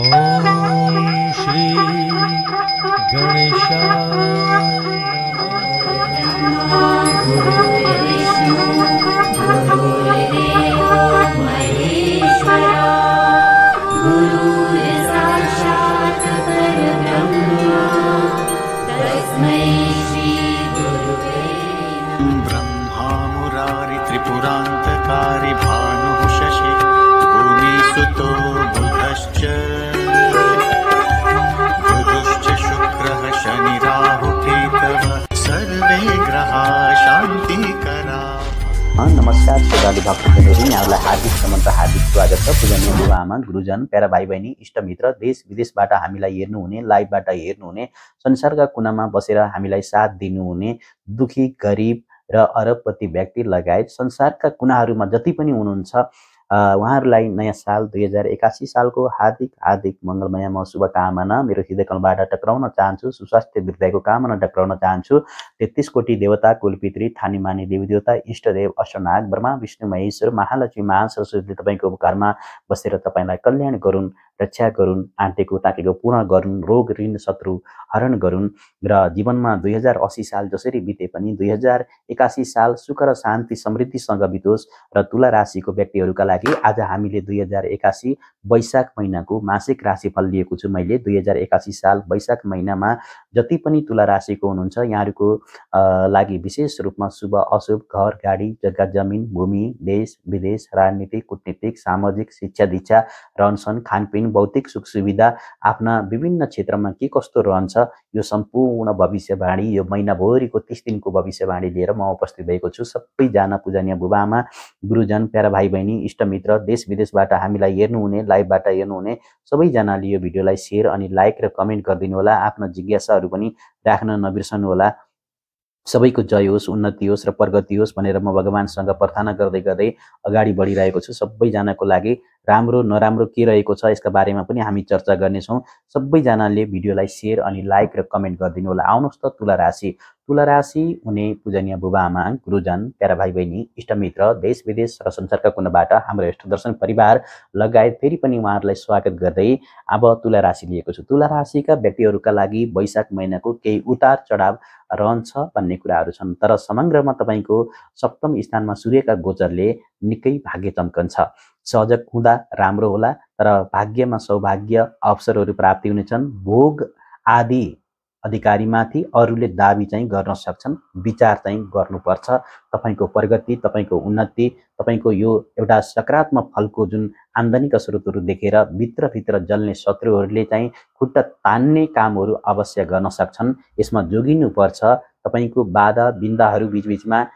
ओम श्री गणेशाय पुरांतकारी भानु शशि भूमि सुतो बुधश्च बुधश्च शुक्रः शनि राहु केतव सर्वे ग्रहा शांति करा। नमस्कार श्रद्धालु भक्तजनहरू, यहाँलाई हार्दिक सम्मान हार्दिक स्वागत छ। पूजनीय बुवा आमा गुरुजन प्यारा भाई बहनी इष्टमित्र देश विदेशबाट हामीलाई हेर्नुहुने लाइभबाट हेर्नुहुने संसारका कुनामा बसेर हामीलाई साथ दिनुहुने दुखी गरीब र अरबपति व्यक्ति लगायत संसारका कुनाहरूमा जति पनि हुनुहुन्छ उहाँहरूलाई नयाँ साल 2081 सालको हार्दिक हार्दिक मंगलमय म शुभकामना मेरो हृदयकमलबाट टक्राउन चाहन्छु। सुस्वास्थ्य वृद्धिको कामना टक्राउन चाहन्छु। 33 कोटी देवता कुलपितृ ठानीमानी देवीदेवता इष्टदेव अष्टनाग ब्रह्मा विष्णु महेश्वर महालक्ष्मी महासरस्वतीले तपाईंको घरमा बसेर तपाईलाई कल्याण गरून्, रक्षा गरून्, आँटेको ताकेको पूर्ण गरून्, रोग ऋण शत्रु हरण गरून् र जीवनमा 2080 साल जसरी बिते पनि 2081 साल सुख र शान्ति समृद्धिसँग बितोस्। र तुला राशिको व्यक्तिहरुका लागि आज हामीले 2081 वैशाख महिनाको मासिक राशिफल लिएको छु। मैले 2081 साल वैशाख महिनामा जति पनि तुला राशिको हुनुहुन्छ यहाँहरुको लागि विशेष रूपमा शुभ अशुभ, घर गाडी जग्गा जमिन भूमि देश विदेश राजनीतिक कूटनीतिक सामाजिक शिक्षा दीक्षा रहनसहन खानपिन भौतिक सुख सुविधा आफ्ना विभिन्न क्षेत्रमा के कस्तो रहन्छ यो सम्पूर्ण भविष्यवाणी यो महिनाभरिको 30 दिनको भविष्यवाणी लिएर म उपस्थित भएको छु। सबैजना पूजनीय बुवा आमा गुरुजन प्यारा भाइ बहिनी इष्टमित्र देश विदेशबाट हामीलाई हेर्नुहुने लाइभबाट हेर्नुहुने सबैजनाले यो भिडियोलाई शेयर अनि लाइक र कमेन्ट गरिदिनु होला। आफ्ना जिज्ञासाहरू पनि राख्न नबिर्सनु होला। सबैको जय होस्, उन्नति होस् र प्रगति होस् भनेर म भगवानसँग प्रार्थना गर्दै गर्दै अगाडि बढिरहेको छु। सबैजनाको लागि राम्रो नराम्रो के रहेको छ यसका बारेमा पनि हामी चर्चा गर्नेछौँ। सबैजनाले भिडियोलाई शेयर अनि लाइक र कमेन्ट गरिदिनु होला। आउनुहोस् त तुला राशि हुने पूजनीय बुवा आमा गुरुजन प्यारा भाइ बहिनी इष्टमित्र देश विदेश र संसारका कुनाबाट हाम्रो इष्ट दर्शन परिवार लगायत फेरि पनि उहाँहरूलाई स्वागत गर्दै अब तुला राशि लिएको छु। तुला राशिका व्यक्तिहरुका लागि वैशाख महिनाको केही उतार चढाव रहन्छ भन्ने कुराहरु छन्, तर समग्रमा तपाईको सप्तम स्थानमा सूर्यका गोचरले निकै भाग्य चमकन्छ। सहजक हुँदा राम्रो होला, तर भाग्यमा सौभाग्य अवसरहरु प्राप्ति हुनेछन्। भोग आदि अधिकारीमाथि अरूले दाबी चाहिँ गर्न सक्छन्, विचार चाहिँ गर्नुपर्छ। तपाईको प्रगति तपाईको उन्नति तपाईको यो एउटा सकारात्मक फलको जुन आम्दानीका स्रोतहरु देखेर भित्रभित्र जल्ने शत्रुहरुले चाहिँ खुट्टा तान्ने कामहरु अवश्य गर्न सक्छन्। यसमा जोगिनुपर्छ। तपाईको बाधा बिन्दाहरु बीचबीचमा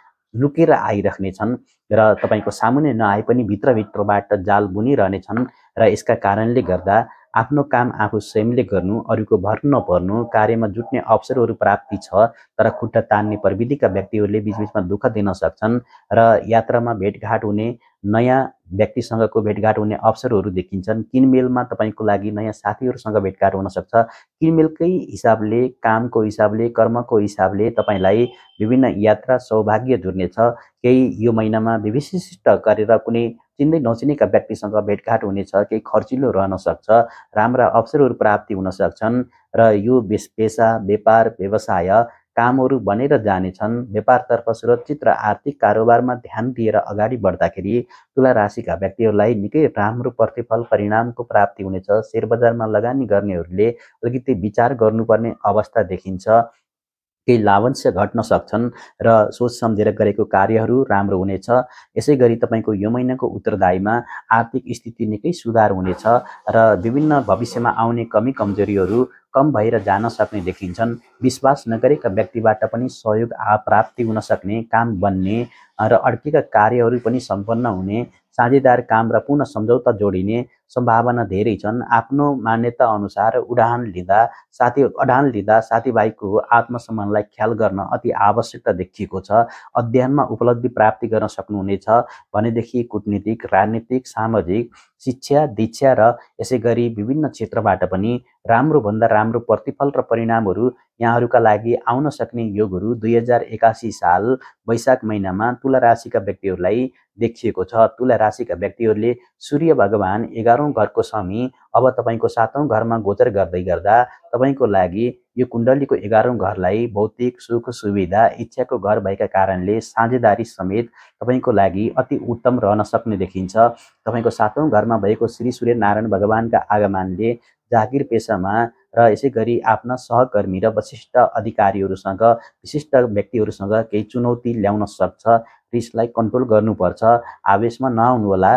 लुकेर आइराख्नेछन् र तपाईको सामुन्ने नआए पनि भित्रभित्रबाट जाल बुनिरहनेछन् र यसका कारणले गर्दा आफ्नो काम आफू स्वयंले गर्नु अरूको भर नपर्नु कार्यमा जुट्ने अवसरहरु प्राप्ति छ, तर खुट्टा तान्ने प्रवृत्तिका व्यक्तिहरुले बीचबीचमा दुःख दिन सक्छन् र यात्रामा भेटघाट हुने नयाँ व्यक्तिसँगको भेटघाट हुने अवसरहरु देखिन्छन्। किनमेलमा तपाईको लागि नयाँ साथीहरुसँग भेटघाट हुन सक्छ। किनमेलकै हिसाबले कामको हिसाबले कर्मको हिसाबले तपाईलाई विभिन्न यात्रा सौभाग्य जुड्नेछ। केही यो महिनामा विशिष्ट गरेर कुनै चिन्दै नचिनेका व्यक्तिसँग भेटघाट हुनेछ। केही खर्चिलो रहन सक्छ। राम्रा अवसरहरु प्राप्ति हुन सक्छन् र यो पेशा व्यापार व्यवसाय कामहरु बनेर जानेछन्। व्यापारतर्फ सुरक्षित र आर्थिक कारोबारमा ध्यान दिएर अगाडि बढ्दाखेरि तुला राशिका व्यक्तिहरुलाई निकै राम्रो प्रतिफल परिणामको प्राप्ति हुनेछ। शेयर बजारमा लगानी गर्नेहरुले अलिकति विचार गर्नुपर्ने अवस्था देखिन्छ। केही लाभांश घट्न सक्छन् र सोच सम्झेर गरेको कार्यहरु राम्रो हुनेछ। यसैगरी तपाईको यो महिनाको उत्तरदायीमा आर्थिक स्थिति निकै सुधार हुनेछ र विभिन्न भविष्यमा आउने कमी कमजोरीहरु कम भएर जान सक्ने देखिन्छन्। विश्वास नगरेका व्यक्तिबाट पनि सहयोग प्राप्ति हुन सक्ने, काम बन्ने र अड्केका कार्यहरु पनि सम्पन्न हुने, साझेदार काम र पुनः सम्झौता जोडिने सम्भावना धेरै छन्। आफ्नो मान्यता अनुसार अडान लिँदा साथीभाइको आत्मसम्मानलाई ख्याल गर्न अति आवश्यकता देखिएको छ। अध्ययनमा उपलब्धि प्राप्ति गर्न सक्नुहुनेछ भनेदेखि कूटनीतिक राजनीतिक सामाजिक शिक्षा दीक्षा र यसैगरी विभिन्न क्षेत्रबाट पनि राम्रो भन्दा राम्रो प्रतिफल र परिणामहरु यहाँहरुका लागि आउन सक्ने योगहरु 2081 साल वैशाख महिनामा तुला राशिका व्यक्तिहरुलाई देखिएको छ। तुला राशिका व्यक्तिहरुले सूर्य भगवान 11 चारों घर को स्वामी अब तपाईंको सातौं घर में गोचर गर्दै गर्दा तपाईंको लागि यो कुण्डली को 11औं घरलाई भौतिक सुख सुविधा इच्छा को घर भएका कारणले साझेदारी समेत तपाईंको लागि अति उत्तम रहन सक्ने देखिन्छ। तपाईंको सातौं घर में भएको श्री सूर्य नारायण भगवान का आगमनले जागिर पेशा में र यसैगरी आफ्ना सहकर्मी र विशिष्ट अधिकारीहरूसँग विशिष्ट व्यक्तिहरूसँग केही चुनौती ल्याउन सक्छ। रिसलाई कन्ट्रोल गर्नुपर्छ, आवेशमा नआउनु होला,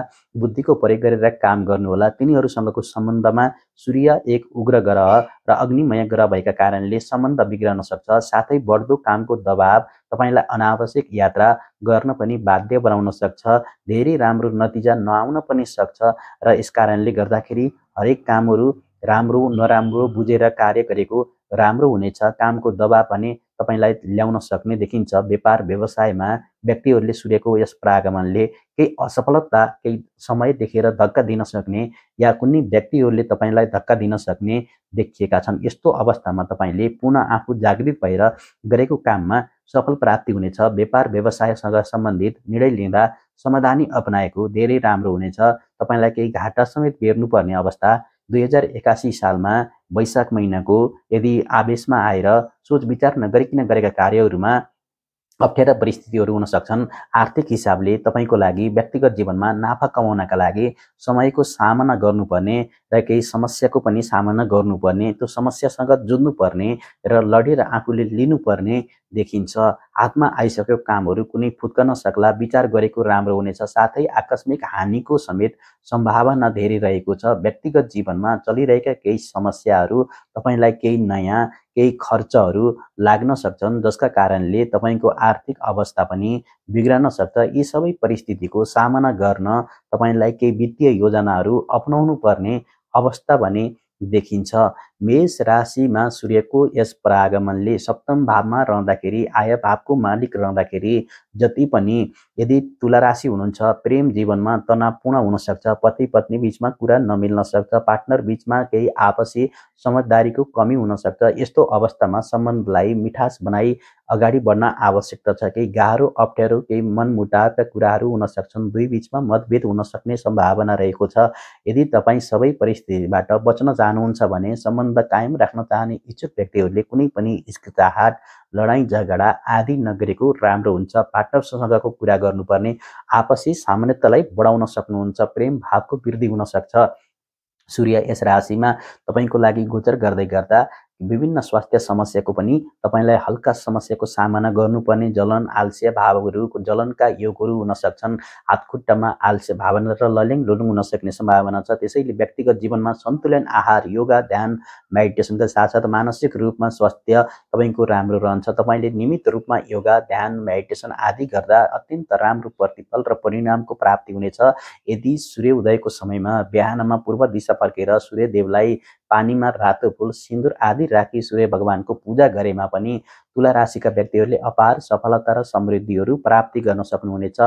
बुद्धिको प्रयोग गरेर काम गर्नु होला। तिनीहरूसँगको सम्बन्धमा सूर्य एक उग्र ग्रह र अग्निमय ग्रह भएका कारणले सम्बन्ध बिग्रन सक्छ। साथै बढ्दो कामको दबाब तपाईलाई अनावश्यक यात्रा गर्न पनि बाध्य बनाउन सक्छ। धेरै राम्रो नतिजा नआउन पनि सक्छ र यसकारणले गर्दाखेरि हरेक कामहरू राम्रो नराम्रो बुझेर कार्य गरेको राम्रो हुनेछ। कामको दबाब पनि तपाईलाई ल्याउन सक्ने देखिन्छ। व्यापार व्यवसायमा व्यक्तिहरूले सूर्यको यस प्रागमनले केही असफलता केही समय देखेर धक्का दिन सक्ने या कुनै व्यक्तिहरूले तपाईलाई धक्का दिन सक्ने देखिएका छन्। यस्तो अवस्थामा तपाईले पुनः आफू जागृत भएर गरेको काममा सफल प्राप्ति हुनेछ। व्यापार व्यवसायसँग सम्बन्धित निर्णय लिँदा समाधानी अपनाएको धेरै राम्रो हुनेछ। तपाईलाई केही घाटा समेत बेर्नुपर्ने अवस्था 2081 साल में वैशाख महीना को यदि आवेश में आएर सोच विचार नगरिकन गरेका कार्यहरूमा अप्ठ्यारा परिस्थितिहरू हुन सक्छन्। आर्थिक हिसाबले तपाईको लागि व्यक्तिगत जीवनमा नाफा कमाउनका लागि समयको सामना गर्नुपर्ने र केही समस्याको पनि सामना गर्नुपर्ने, त्यो समस्यासँग जुझ्नुपर्ने र लडेर आफूले लिनुपर्ने देखिन्छ। हातमा आइसकेको कामहरू कुनै फुत्कन सक्ला, विचार गरेको राम्रो हुनेछ। साथै आकस्मिक हानिको समेत सम्भावना धेरै रहेको छ। व्यक्तिगत जीवनमा चलिरहेका केही समस्याहरू तपाईलाई केही नयाँ केही खर्चहरू लाग्न सक्छन्, जसका कारणले तपाईको आर्थिक अवस्था पनि बिग्रन सक्छ। यी सबै परिस्थितिको सामना गर्न तपाईलाई केही वित्तीय योजनाहरू अपनाउनु पर्ने अवस्था भने देखिन्छ। मेष राशिमा सूर्यको यस प्रागमनले सप्तम भावमा रहँदाखेरि आय भावको मालिक रहँदाखेरि जति पनि यदि तुला राशि हुनुहुन्छ प्रेम जीवनमा तनावपूर्ण हुन सक्छ। पति पत्नी बीचमा कुरा नमिल्न सक्छ, पार्टनर बीचमा केही आपसी समझदारीको कमी हुन सक्छ। यस्तो अवस्थामा सम्बन्धलाई मिठास बनाई अगाडि बढ्न आवश्यकता छ। केही गाह्रो अप्ठ्यारो केही मनमुटावका कुराहरू हुन सक्छन्, दुई बीचमा मतभेद हुन सक्ने सम्भावना रहेको छ। यदि तपाईँ सबै परिस्थितिबाट बच्न चाहनुहुन्छ भने सम्बन्ध कायम राख्न चाहने इच्छुक व्यक्तिहरूले कुनै पनि हिचकिचाहट लडाईं झगडा आदि नगरेको राम्रो हुन्छ। पार्टनरसँगको कुरा गर्नुपर्ने आपसी सामान्यतालाई बढाउन सक्नुहुन्छ। प्रेम भावको वृद्धि हुन सक्छ। सूर्य यस राशिमा तपाईको लागि गोचर गर्दै गर्दा विभिन्न स्वास्थ्य समस्याको पनि तपाईलाई हल्का समस्याको सामना गर्नुपर्ने, जलन आलस्य भावहरूको जलनका योगहरू हुन सक्छन्। हातखुट्टामा आलस्य भावना र ललेङ लुलुङ हुन सक्ने सम्भावना छ। त्यसैले व्यक्तिगत जीवनमा सन्तुलन आहार योगा ध्यान मेडिटेसनका साथसाथ मानसिक रूपमा स्वास्थ्य तपाईको राम्रो रहन्छ। तपाईले नियमित रूपमा योगा ध्यान मेडिटेसन आदि गर्दा अत्यन्त राम्रो प्रतिफल र परिणामको प्राप्ति हुनेछ। यदि सूर्य उदयको समयमा बिहानमा पूर्व दिशा फर्केर सूर्यदेवलाई पानीमा रातो फूल सिन्दूर आदि राखी सूर्य भगवानको पूजा गरेमा पनि तुला राशिका व्यक्तिहरूले अपार सफलता र समृद्धिहरू प्राप्ति गर्न सक्नुहुनेछ।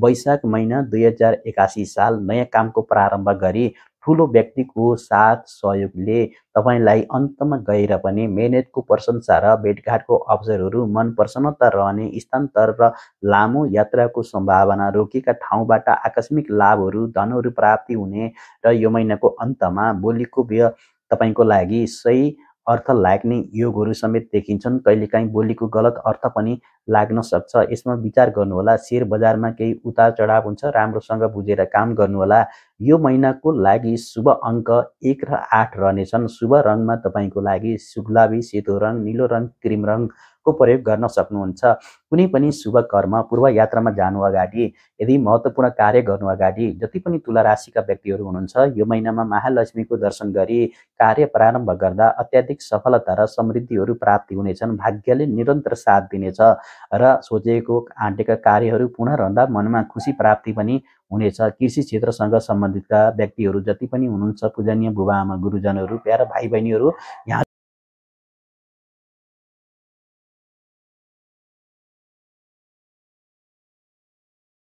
वैशाख महिना 2081 साल नयाँ कामको प्रारम्भ गरी ठुलो व्यक्तिको साथ सहयोगले तपाईलाई अन्तमा गएर पनि मेहनतको प्रशंसा र भेटघाटको अवसरहरू मन प्रसन्नता रहने स्थानान्तर र लामो यात्राको सम्भावना रोकेका ठाउँबाट आकस्मिक लाभहरू धनहरू प्राप्ति हुने र यो महिनाको अन्तमा बोलीको व्यय तपाईको लागि सही अर्थ लाग्ने योगहरू समेत देखिन्छन्। कहिलेकाहीँ बोलीको गलत अर्थ पनि लाग्न सक्छ, यसमा विचार गर्नुहोला। शेयर बजारमा केही उतार चढाव हुन्छ, राम्रोसँग बुझेर काम गर्नुहोला। यो महिनाको लागि शुभ अङ्क 1 र 8 रहनेछन्। शुभ रङमा तपाईको लागि सुगलाबी सेतो रङ नीलो रङ क्रिम रङको प्रयोग गर्न सक्नुहुन्छ। कुनै पनि शुभ कर्म पूर्व यात्रामा जानु अगाडि यदि महत्त्वपूर्ण कार्य गर्नु अगाडि जति पनि तुला राशिका व्यक्तिहरू हुनुहुन्छ यो महिनामा महालक्ष्मीको दर्शन गरी कार्य प्रारम्भ गर्दा अत्याधिक सफलता र समृद्धिहरू प्राप्ति हुनेछन्। भाग्यले निरन्तर साथ दिनेछ र सोचेको आँटेका कार्यहरू पुनः रहँदा मनमा खुसी प्राप्ति पनि हुनेछ। कृषि क्षेत्रसँग सम्बन्धितका व्यक्तिहरू जति पनि हुनुहुन्छ पूजनीय बुबा आमा गुरुजनहरू प्यारा भाइ बहिनीहरू यहाँ